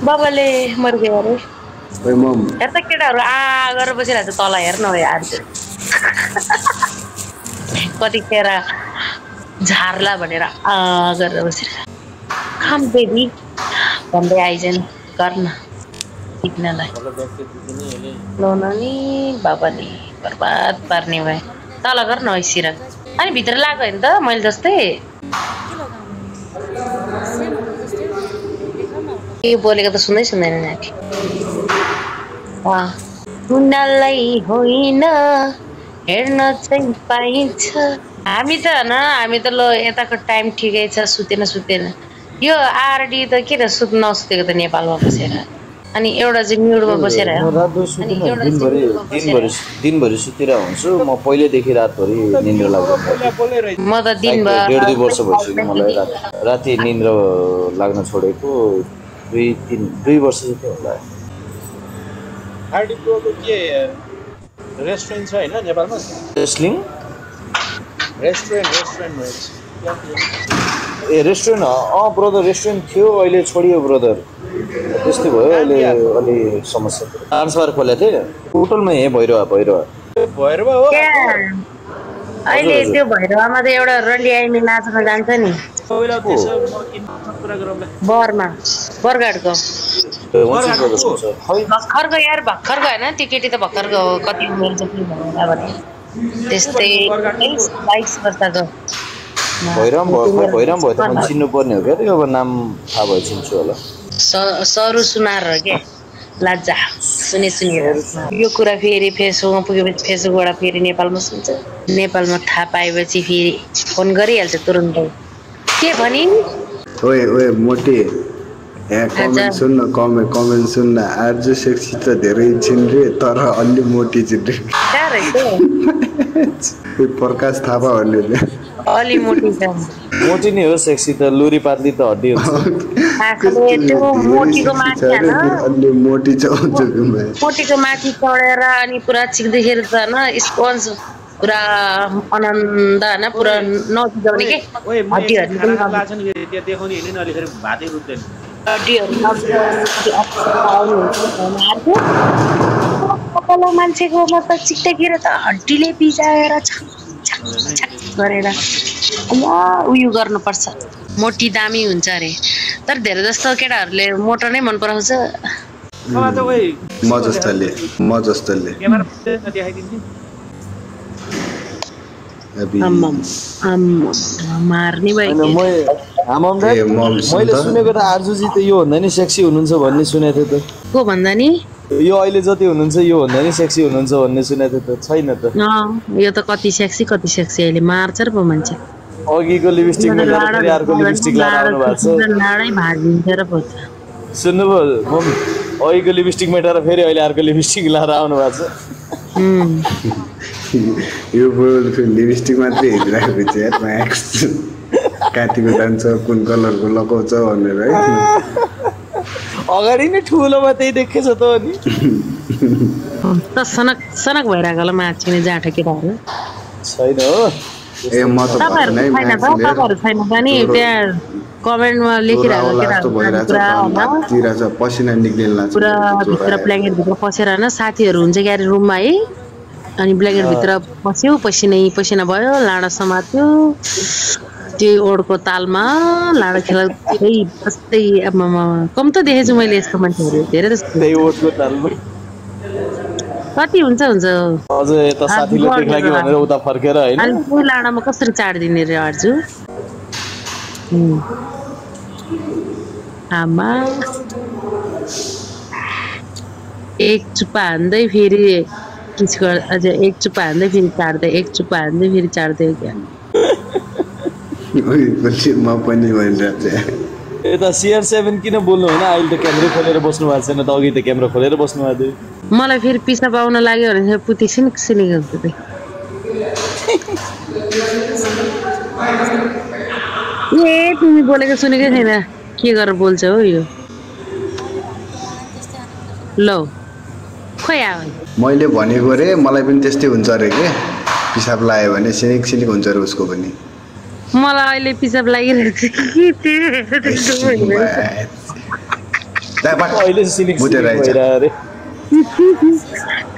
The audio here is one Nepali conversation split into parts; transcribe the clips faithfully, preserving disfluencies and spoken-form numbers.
Baba le, mar gaya re. Hey mom. Erta keda ro? Ah, agar basi na to tala er na yaar. Kati kera, jharla banera. Ah, agar basi. Come baby, come be aizen karna. Itna lai. No nani, baba le, barbat parne vai. Tala karna isi ra. Ani bidar laga inda, mail daste. You boy like that sunday sunday night. Wow. Unalai hoina, erna cheng paincha. Amita na, amita lo eta ko time thik aicha sute na sute na. Yo already the kira sute na sute ko Nepal ma basera. Ani euta jai mute ma basera. Ani euta din bari din bari din bari sutira hunchu. Ma pahile dekhi raat bari nindra lagyo. Ma ta din bhar. डेढ दुई वर्ष भइसक्यो मलाई राति निन्द्रा लाग्न छोडेको दुई तीन दुई वर्ष जति होला आरडी प्रोको के रेस्टुरेन्ट छ हैन नेपालमा रेस्लिङ रेस्टुरेन्ट रेस्टुरेन्ट हो ए रेस्टुरेन्ट अ ब्रदर रेस्टुरेन्ट थियो अहिले छोडियो ब्रदर त्यस्तै भयो अहिले अलि समस्या आन्सर खोले थिए होटलमा हे भइरवा भइरवा भइरवा हो अहिले त्यो भइरवामा त एउटा रली आइमी नाच्न जान्छ नि पहिला त्यसो कुरा गरौँला बरमा बरगाडको भक्खरको यार भक्खरको हैन त्यो केटी त भक्खरको हो कति मिल्छ कि भनेर भने त्यस्तै बाइस वर्षको भइरम भयो भइरम भयो त म चिन्नु पर्ने हो के यो नाम थाहा भयो चिन्छु होला सरु सुनार हो के लाजा सुने सुने यो कुरा फेरि फेसबुकमा पुगेपछि फेसबुकबाट फेरि नेपालमा सुन्छ नेपालमा थाहा पाएपछि फेरि फोन गरिहाल्छ तुरुन्तै के भनि ओए ओए मोटे यहाँ कमेन्ट सुन्न कमेन्ट कमेन्ट सुन्न आर्जु सेक्सी त धेरै छिन् रे तर अलि मोटी छिन् रे सारै त्यो प्रकाश थापा भन्ने अलि मोटी छ मोटी नै हो सेक्सी त लुरी पातली त हड्डी हुन्छ आफले त्यो मोटीको माथि हैन अलि मोटी छ हुन्छ मोटीको माथि चढेर अनि पुरा चिक्दैखेर त हैन स्पन्ज पुरा आनन्द हैन पुरा नजिजाउने के हड्डीहरु लाग्छन् त्यो देखाउने हैन अलि फेरि भातै रुच्दैन हड्डीहरु आफले मान्छेको मत चिक्तेखेर त हड्डीले बिजाएर छ गरेर अम्मा उयो गर्न पर्छ मोटी दामी हुन्छ रे तर धेरै जस्तो केटाहरुले मोटो नै मन पराउँछ म जस्तोले म जस्तोले अभी अम्मम अम्म मार्ने भयो म अम्मम दाइ मैले सुनेको त आर्जु जी त यो भन्दा नि सेक्सी हुनुहुन्छ भन्ने सुनेथे त को भन्दा नि यो अहिले जति हुनुहुन्छ यो भन्दा नि सेक्सी हुनुहुन्छ भन्ने सुनेथे त छैन त अ यो त कति सेक्सी कति सेक्सी अहिले मार्छ र पो मान्छे अघिको लिपस्टिक लगाएर फेरि अर्को लिपस्टिक लगाएर आउनु भएको छ लाडै भागिन्छ र पो सुन्नु भयो मम अघिको लिपस्टिक मेटाएर फेरि अहिले अर्को लिपस्टिक लगाएर आउनु भएको छ यो बोल फेरि लिपस्टिक मात्रै हेरिरहेको छ यार म्याक्स काटिको जान्छ कुन कलरको लगाउँछ भनेर है अगाडि नै ठुलोमा त्यही देखेछ त अनि त सनक सनक भइराको होला माछिने जाठो केटाहरु छैन हो ए म त भन्नै मान्छेहरु छैन पनि त्यहाँ कमेन्टमा लेखिरहेको केटाहरु पुरा तिराछ पसिना निक्लिन लाग्छ पुरा भित्र ब्ल्याङ्केट भित्र पसेर हैन साथीहरु हुन्छ ग्यारी रुममा है अनि ब्ल्याङ्केट भित्र पस्यो पसिनै पसिना भयो लाडा समात्यो त्यो ओडको तालमा लाडा खेला त्यही बस्दै अम्मा कम त देखेछु मैले यस्तो मान्छेहरु धेरै जस्तो त्यही ओडको तालमा कति हुन्छ हुन्छ अझ यता साथीले देख्ला कि भनेर उता फर्केर हैन अनि त्यो लाडामा कसरी चाड दिने रे अर्जु आमा एक चुप्पा हान्दै फेरि किस कर अझ एक चुप्पा हान्दै फेरि चाड्दै एक चुप्पा हान्दै फेरि चाड्दै के ओइ पछि म पनि भइराछ एता सीआर सेभेन किन बोल्नु हैन अहिले त क्यामेरा खोलेर बस्नु भएको छैन त अघि त क्यामेरा खोलेर बस्नु भएको थियो मलाई फेरि पिसा पाउन लाग्यो भने पुति सिन सिने गर्छु त ए तिमी बोलेको सुनेकै छैन के गरेर बोल्छ हो यो लो खोइ आउ मैले भनेको रे मलाई पनि त्यस्तै हुन्छ रे के पिसाब लाग्यो भने सिनिक सिनिक हुन्छ रे उसको पनि मलाई अहिले पिसाब लागिरहेछ के त्यो That one. Oh, it's cynic. What did I do?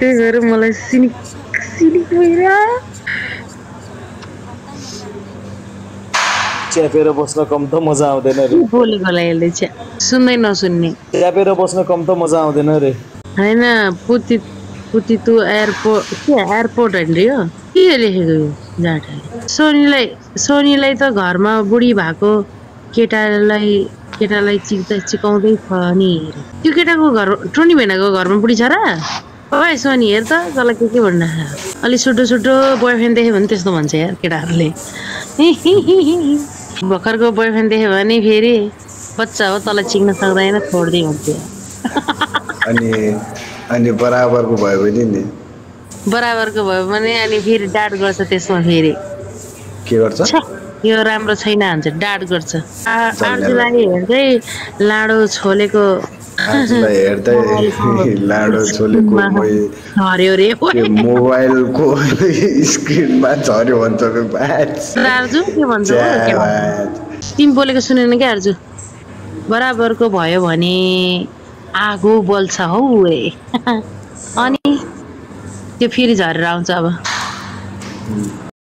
This is my cynic. Cynic, brother. Chapera boss na kam to maza aaude na re. Bole bola yele cha. Sunne na sunne. Chapera boss na kam to maza aaude na re. Hai na puti puti tu airport. Kya airport andriya? Kya lekhego? Jaata. Sony lai Sony lai to ghar ma budi bhako. Keta lai. केटा लाई चिक्दा चिकाउँदै फनी त्यो केटाको घर ट्रोनी भेनाको घरमा पुडी छ र ओइ सोनी हेर त जला के के भन्ना अलि छोटो छोटो बॉयफ्रेन्ड देखे भने त्यस्तो भन्छ यार केटाहरुले बकरको बॉयफ्रेन्ड देखे भने फेरि बच्चा हो तला चिक्न सक्दैन छोड्दै हुन्छ अनि अनि बराबरको भयो भने नि बराबरको भयो भने अनि फेरि डाट गर्छ त्यसमा फेरि के गर्छ यो राम्रो छैन भन्छ डाट गर्छ आर्जुलाई हेर्दै लाडो छोलेको आर्जुलाई हेर्दै लाडो छोलेको झर्यो रे मोबाइलको स्क्रिनमा झर्यो भन्छ आर्जु के भन्छ तिमी बोलेको सुनेन के आर्जु बराबरको भयो भने आगो बल्छ हौ ए अनि त्यो फेरि झरेर आउँछ अब